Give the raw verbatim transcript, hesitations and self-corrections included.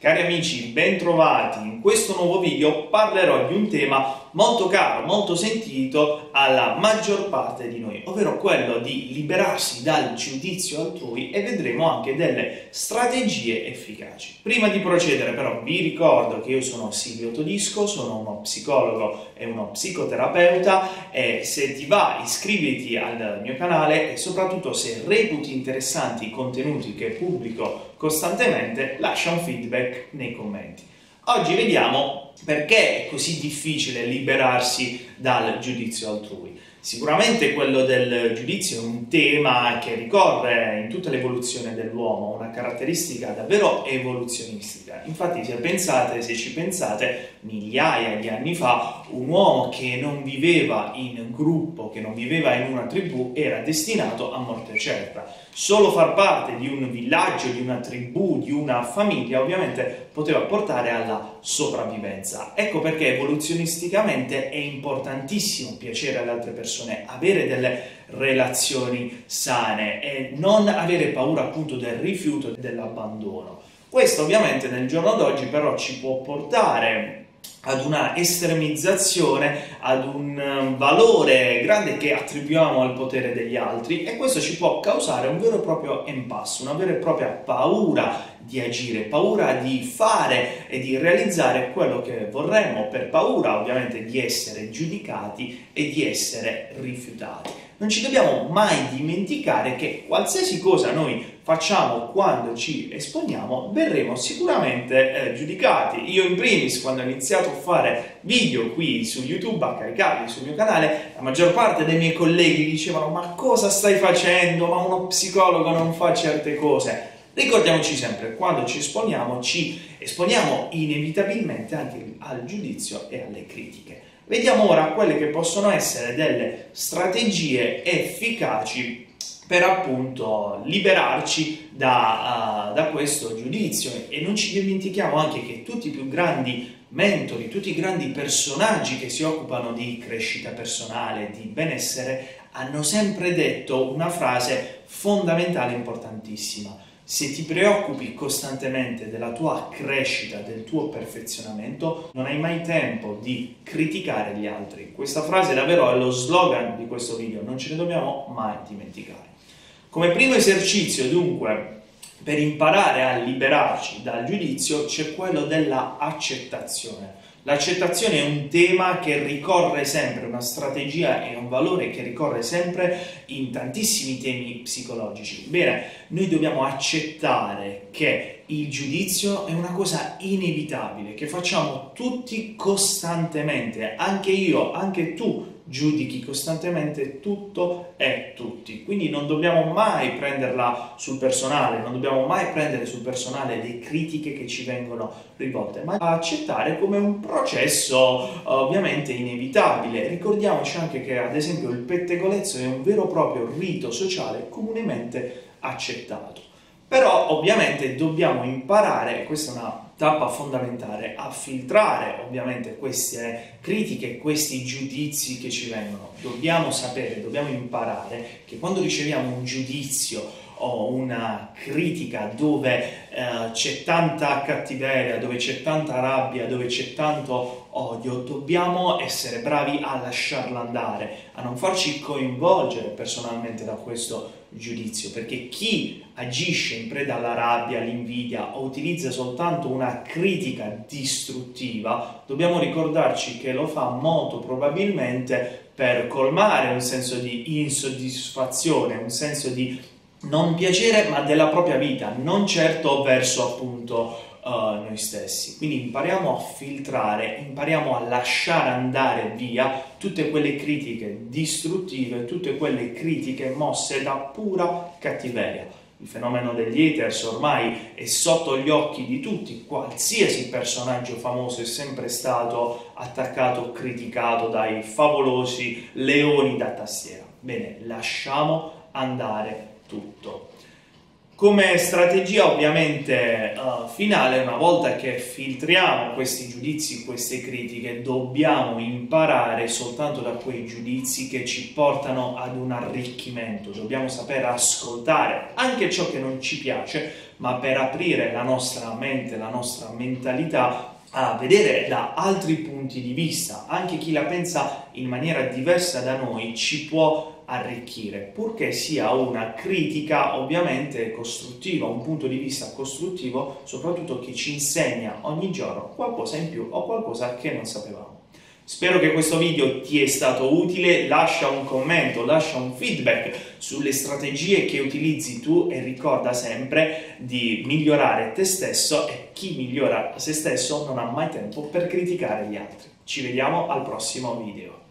Cari amici, bentrovati. In questo nuovo video parlerò di un tema molto caro, molto sentito alla maggior parte di noi, ovvero quello di liberarsi dal giudizio altrui, e vedremo anche delle strategie efficaci. Prima di procedere però vi ricordo che io sono Silvio Todisco, sono uno psicologo e uno psicoterapeuta, e se ti va iscriviti al mio canale e soprattutto se reputi interessanti i contenuti che pubblico costantemente lascia un feedback nei commenti. Oggi vediamo perché è così difficile liberarsi dal giudizio altrui. Sicuramente quello del giudizio è un tema che ricorre in tutta l'evoluzione dell'uomo, una caratteristica davvero evoluzionistica. Infatti, se pensate, se ci pensate, migliaia di anni fa un uomo che non viveva in gruppo, che non viveva in una tribù, era destinato a morte certa. Solo far parte di un villaggio, di una tribù, di una famiglia, ovviamente poteva portare alla sopravvivenza. Ecco perché evoluzionisticamente è importantissimo piacere alle altre persone, avere delle relazioni sane e non avere paura appunto del rifiuto e dell'abbandono. Questo ovviamente nel giorno d'oggi però ci può portare ad una estremizzazione, ad un valore grande che attribuiamo al potere degli altri, e questo ci può causare un vero e proprio impasse, una vera e propria paura di agire, paura di fare e di realizzare quello che vorremmo, per paura ovviamente di essere giudicati e di essere rifiutati. Non ci dobbiamo mai dimenticare che qualsiasi cosa noi facciamo quando ci esponiamo verremo sicuramente eh, giudicati. Io in primis, quando ho iniziato a fare video qui su YouTube, a caricarli sul mio canale, la maggior parte dei miei colleghi dicevano: ma cosa stai facendo? Ma uno psicologo non fa certe cose. Ricordiamoci sempre, quando ci esponiamo, ci esponiamo inevitabilmente anche al giudizio e alle critiche. Vediamo ora quelle che possono essere delle strategie efficaci per appunto liberarci da, uh, da questo giudizio, e non ci dimentichiamo anche che tutti i più grandi mentori, tutti i grandi personaggi che si occupano di crescita personale, di benessere, hanno sempre detto una frase fondamentale, importantissima: se ti preoccupi costantemente della tua crescita, del tuo perfezionamento, non hai mai tempo di criticare gli altri. Questa frase davvero è lo slogan di questo video, non ce ne dobbiamo mai dimenticare. Come primo esercizio, dunque, per imparare a liberarci dal giudizio c'è quello della accettazione. L'accettazione è un tema che ricorre sempre, una strategia e un valore che ricorre sempre in tantissimi temi psicologici. Bene, noi dobbiamo accettare che il giudizio è una cosa inevitabile, che facciamo tutti costantemente, anche io, anche tu giudichi costantemente tutto e tutti, quindi non dobbiamo mai prenderla sul personale, non dobbiamo mai prendere sul personale le critiche che ci vengono rivolte, ma accettare come un processo ovviamente inevitabile. Ricordiamoci anche che ad esempio il pettegolezzo è un vero e proprio rito sociale comunemente accettato. Però ovviamente dobbiamo imparare, e questa è una tappa fondamentale, a filtrare ovviamente queste critiche, questi giudizi che ci vengono. Dobbiamo sapere, dobbiamo imparare che quando riceviamo un giudizio o una critica dove eh, c'è tanta cattiveria, dove c'è tanta rabbia, dove c'è tanto odio, dobbiamo essere bravi a lasciarla andare, a non farci coinvolgere personalmente da questo giudizio, perché chi agisce in preda alla rabbia, all'invidia o utilizza soltanto una critica distruttiva, dobbiamo ricordarci che lo fa molto probabilmente per colmare un senso di insoddisfazione, un senso di non piacere, ma della propria vita, non certo verso appunto uh, noi stessi. Quindi impariamo a filtrare, impariamo a lasciare andare via tutte quelle critiche distruttive, tutte quelle critiche mosse da pura cattiveria. Il fenomeno degli haters ormai è sotto gli occhi di tutti, qualsiasi personaggio famoso è sempre stato attaccato, criticato dai favolosi leoni da tastiera. Bene, lasciamo andare tutto. Come strategia ovviamente uh, finale, una volta che filtriamo questi giudizi, queste critiche, dobbiamo imparare soltanto da quei giudizi che ci portano ad un arricchimento. Dobbiamo saper ascoltare anche ciò che non ci piace, ma per aprire la nostra mente, la nostra mentalità a vedere da altri punti di vista. Anche chi la pensa in maniera diversa da noi ci può arricchire, purché sia una critica ovviamente costruttiva, un punto di vista costruttivo, soprattutto che ci insegna ogni giorno qualcosa in più o qualcosa che non sapevamo. Spero che questo video ti è stato utile, lascia un commento, lascia un feedback sulle strategie che utilizzi tu e ricorda sempre di migliorare te stesso, e chi migliora se stesso non ha mai tempo per criticare gli altri. Ci vediamo al prossimo video.